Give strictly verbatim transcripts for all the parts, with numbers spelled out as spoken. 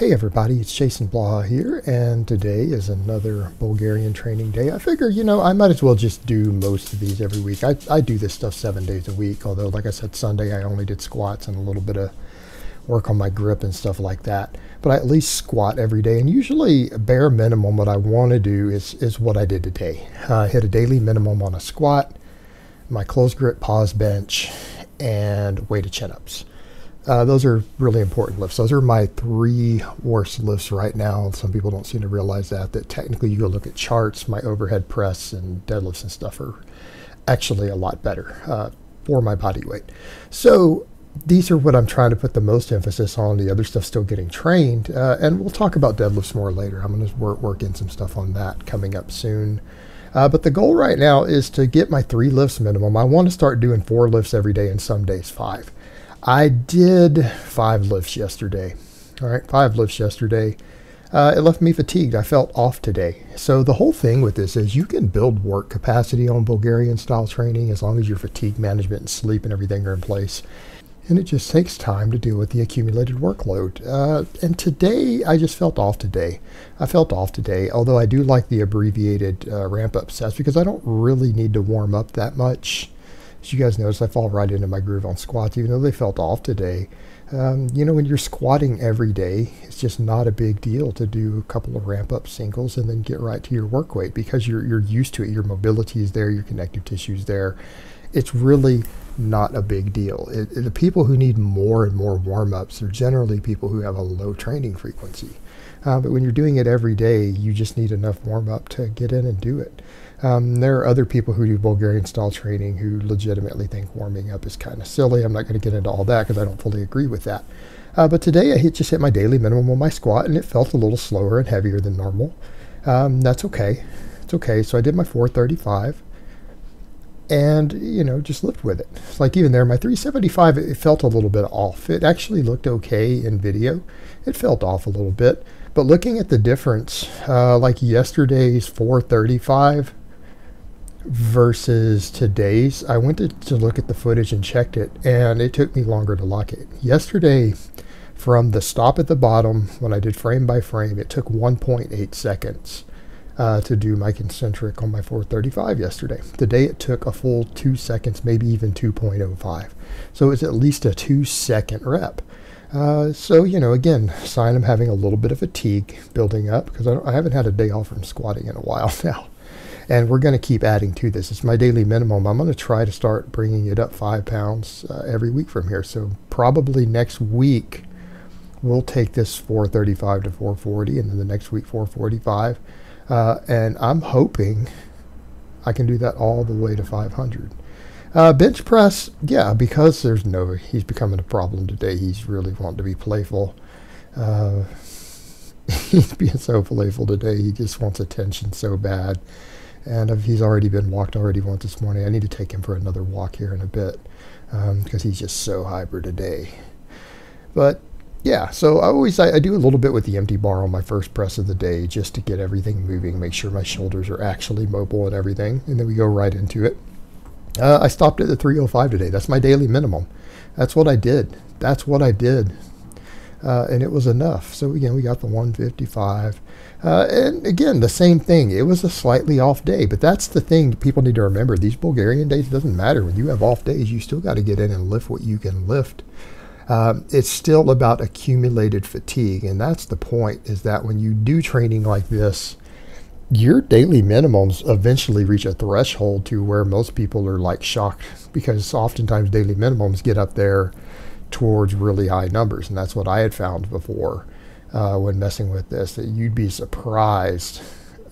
Hey everybody, it's Jason Blaha here, and today is another Bulgarian training day. I figure, you know, I might as well just do most of these every week. I, I do this stuff seven days a week, although like I said, Sunday I only did squats and a little bit of work on my grip and stuff like that. But I at least squat every day, and usually bare minimum what I want to do is, is what I did today. I uh, hit a daily minimum on a squat, my closed grip pause bench, and weighted chin-ups. Uh, those are really important lifts. Those are my three worst lifts right now. Some people don't seem to realize that, that technically you go look at charts, my overhead press and deadlifts and stuff are actually a lot better uh, for my body weight. So these are what I'm trying to put the most emphasis on. The other stuff's still getting trained. Uh, and we'll talk about deadlifts more later. I'm going to work, work in some stuff on that coming up soon. Uh, but the goal right now is to get my three lifts minimum. I want to start doing four lifts every day and some days five. I did five lifts yesterday. All right, five lifts yesterday. Uh, it left me fatigued. I felt off today. So the whole thing with this is you can build work capacity on Bulgarian style training as long as your fatigue management and sleep and everything are in place. And it just takes time to deal with the accumulated workload. Uh, and today, I just felt off today. I felt off today, although I do like the abbreviated uh, ramp-up sets because I don't really need to warm up that much. As you guys notice, I fall right into my groove on squats, even though they felt off today. Um, you know, when you're squatting every day, it's just not a big deal to do a couple of ramp-up singles and then get right to your work weight because you're, you're used to it. Your mobility is there. Your connective tissue is there. It's really not a big deal. It, it, the people who need more and more warm-ups are generally people who have a low training frequency. Uh, but when you're doing it every day, you just need enough warm-up to get in and do it. Um, there are other people who do Bulgarian-style training who legitimately think warming up is kind of silly. I'm not going to get into all that because I don't fully agree with that. Uh, but today I hit, just hit my daily minimum on my squat, and it felt a little slower and heavier than normal. Um, that's okay. It's okay. So I did my four thirty-five. And, you know, just lived with it. It's like even there, my three seventy-five, it felt a little bit off. It actually looked okay in video. It felt off a little bit. But looking at the difference, uh, like yesterday's four thirty-five versus today's, I went to, to look at the footage and checked it, and it took me longer to lock it. Yesterday, from the stop at the bottom, when I did frame by frame, it took one point eight seconds. Uh, to do my concentric on my four thirty-five yesterday. Today it took a full two seconds, maybe even two point oh five. So it's at least a two second rep. Uh, so, you know, again, sign I'm having a little bit of fatigue building up because I, I haven't had a day off from squatting in a while now. And we're going to keep adding to this. It's my daily minimum. I'm going to try to start bringing it up five pounds uh, every week from here. So probably next week we'll take this four thirty-five to four forty and then the next week four forty-five. Uh, and I'm hoping I can do that all the way to five hundred. Uh, bench press, yeah, because there's no, he's becoming a problem today. He's really wanting to be playful. Uh, he's being so playful today. He just wants attention so bad. And if he's already been walked already once this morning. I need to take him for another walk here in a bit um, because he's just so hyper today. But yeah, so I always, I, I do a little bit with the empty bar on my first press of the day just to get everything moving, make sure my shoulders are actually mobile and everything, and then we go right into it. Uh, I stopped at the three oh five today. That's my daily minimum. That's what I did. That's what I did. Uh, and it was enough. So again, we got the one fifty-five. Uh, and again, the same thing. It was a slightly off day, but that's the thing people need to remember. These Bulgarian days, it doesn't matter. When you have off days, you still got to get in and lift what you can lift. Um, it's still about accumulated fatigue, and that's the point, is that when you do training like this, your daily minimums eventually reach a threshold to where most people are like shocked, because oftentimes daily minimums get up there towards really high numbers, and that's what I had found before uh, when messing with this, that you'd be surprised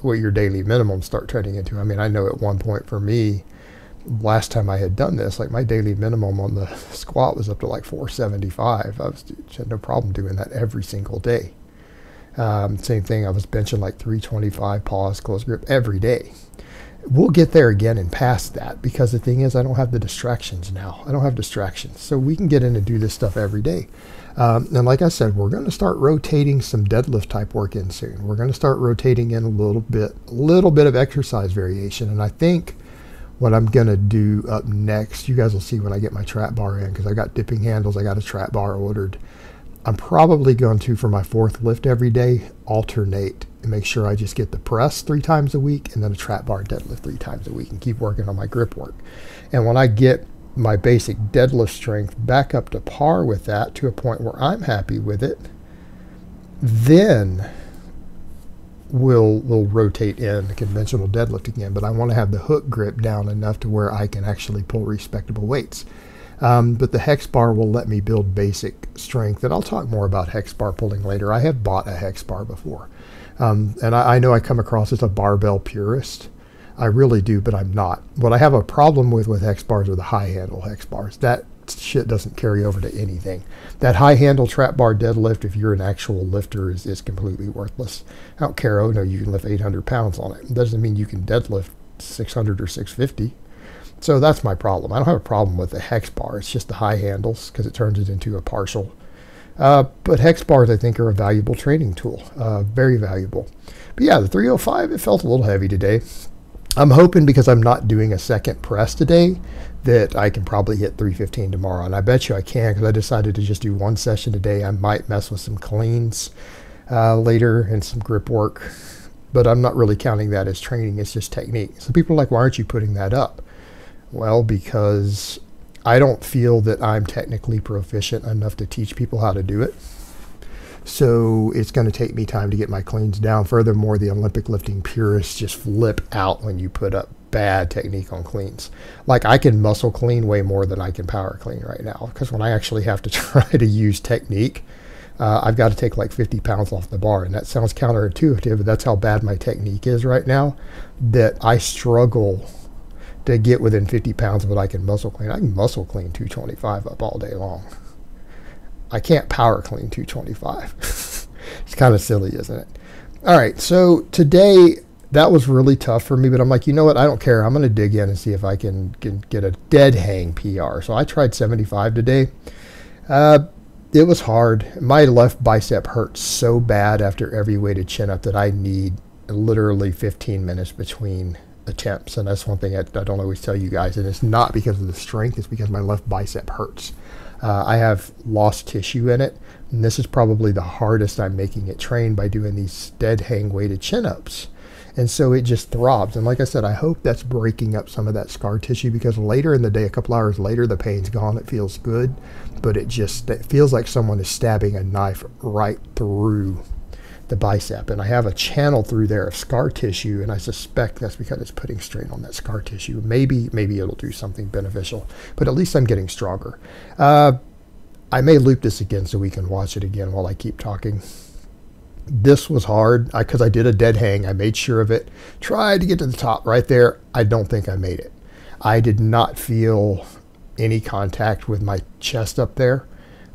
what your daily minimums start turning into. I mean, I know at one point for me, last time I had done this, like my daily minimum on the squat was up to like four seventy-five. I was had no problem doing that every single day. Um, same thing, I was benching like three twenty-five, pause, close grip every day. We'll get there again and past that because the thing is I don't have the distractions now. I don't have distractions. So we can get in and do this stuff every day. Um, and like I said, we're going to start rotating some deadlift type work in soon. We're going to start rotating in a little bit, little bit of exercise variation. And I think what I'm going to do up next, you guys will see when I get my trap bar in, because I got dipping handles, I got a trap bar ordered. I'm probably going to, for my fourth lift every day, alternate and make sure I just get the press three times a week and then a trap bar deadlift three times a week and keep working on my grip work. And when I get my basic deadlift strength back up to par with that, to a point where I'm happy with it, then we'll, we'll rotate in the conventional deadlift again. But I want to have the hook grip down enough to where I can actually pull respectable weights. Um, but the hex bar will let me build basic strength, and I'll talk more about hex bar pulling later. I have bought a hex bar before, um, and I, I know I come across as a barbell purist. I really do, but I'm not. What I have a problem with with hex bars are the high handle hex bars. That shit doesn't carry over to anything. That high handle trap bar deadlift, if you're an actual lifter, is, is completely worthless. I don't care. Oh no, you can lift eight hundred pounds on it. It doesn't mean you can deadlift six hundred or six fifty. So that's my problem. I don't have a problem with the hex bar. It's just the high handles, because it turns it into a partial. Uh, but hex bars, I think, are a valuable training tool. Uh, very valuable. But yeah, the three oh five, it felt a little heavy today. I'm hoping, because I'm not doing a second press today, that I can probably hit three fifteen tomorrow. And I bet you I can, because I decided to just do one session today. I might mess with some cleans uh, later and some grip work. But I'm not really counting that as training. It's just technique. So people are like, why aren't you putting that up? Well, because I don't feel that I'm technically proficient enough to teach people how to do it. So it's going to take me time to get my cleans down. Furthermore, the Olympic lifting purists just flip out when you put up bad technique on cleans. Like, I can muscle clean way more than I can power clean right now, because when I actually have to try to use technique, uh, I've got to take like fifty pounds off the bar. And that sounds counterintuitive, but that's how bad my technique is right now, that I struggle to get within fifty pounds of what I can muscle clean. I can muscle clean two twenty-five up all day long. I can't power clean two twenty-five. It's kind of silly, isn't it? All right, so today that was really tough for me, but I'm like, you know what? I don't care. I'm going to dig in and see if I can, can get a dead hang P R. So I tried seventy-five today. Uh, it was hard. My left bicep hurts so bad after every weighted chin up that I need literally fifteen minutes between attempts, and that's one thing I, I don't always tell you guys, and it's not because of the strength, it's because my left bicep hurts. Uh, I have lost tissue in it, and this is probably the hardest I'm making it train by doing these dead hang weighted chin-ups, and so it just throbs. And like I said, I hope that's breaking up some of that scar tissue, because later in the day, a couple hours later, the pain's gone, it feels good, but it just it feels like someone is stabbing a knife right through the bicep, and I have a channel through there of scar tissue, and I suspect that's because it's putting strain on that scar tissue. Maybe maybe it'll do something beneficial, but at least I'm getting stronger. Uh, I may loop this again so we can watch it again while I keep talking. This was hard because I, I did a dead hang. I made sure of it. Tried to get to the top right there. I don't think I made it. I did not feel any contact with my chest up there.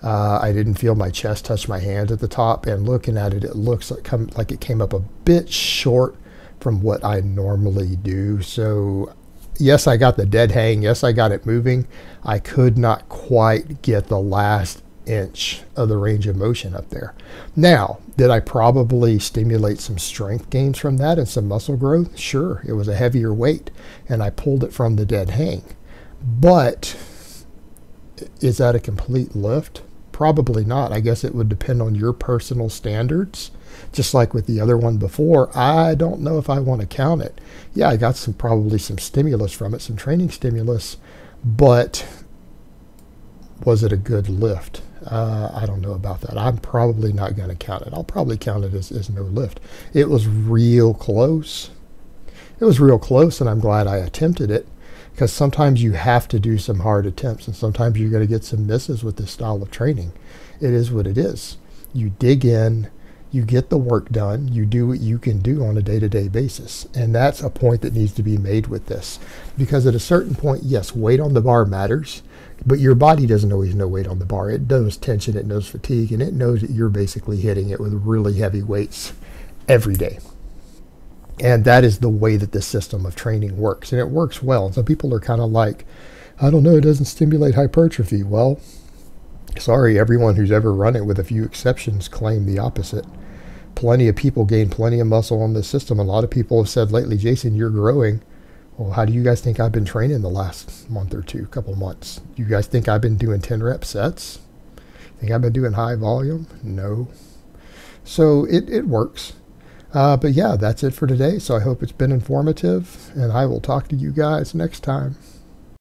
Uh, I didn't feel my chest touch my hands at the top, and looking at it, it looks like, come, like it came up a bit short from what I normally do. So yes, I got the dead hang. Yes, I got it moving. I could not quite get the last inch of the range of motion up there. Now, did I probably stimulate some strength gains from that and some muscle growth? Sure, it was a heavier weight, and I pulled it from the dead hang. But is that a complete lift? Probably not. I guess it would depend on your personal standards. Just like with the other one before, I don't know if I want to count it. Yeah, I got some probably some stimulus from it, some training stimulus, but was it a good lift? Uh, I don't know about that. I'm probably not going to count it. I'll probably count it as, as no lift. It was real close. It was real close, and I'm glad I attempted it, because sometimes you have to do some hard attempts, and sometimes you're going to get some misses with this style of training. It is what it is. You dig in, you get the work done, you do what you can do on a day-to-day basis. And that's a point that needs to be made with this, because at a certain point, yes, weight on the bar matters, but your body doesn't always know weight on the bar. It knows tension, it knows fatigue, and it knows that you're basically hitting it with really heavy weights every day. And that is the way that this system of training works. And it works well. And some people are kind of like, I don't know, it doesn't stimulate hypertrophy. Well, sorry, everyone who's ever run it, with a few exceptions, claimed the opposite. Plenty of people gain plenty of muscle on this system. A lot of people have said lately, Jason, you're growing. Well, how do you guys think I've been training the last month or two, couple months? You guys think I've been doing ten rep sets? Think I've been doing high volume? No. So it, it works. Uh, but yeah, that's it for today. So I hope it's been informative, and I will talk to you guys next time.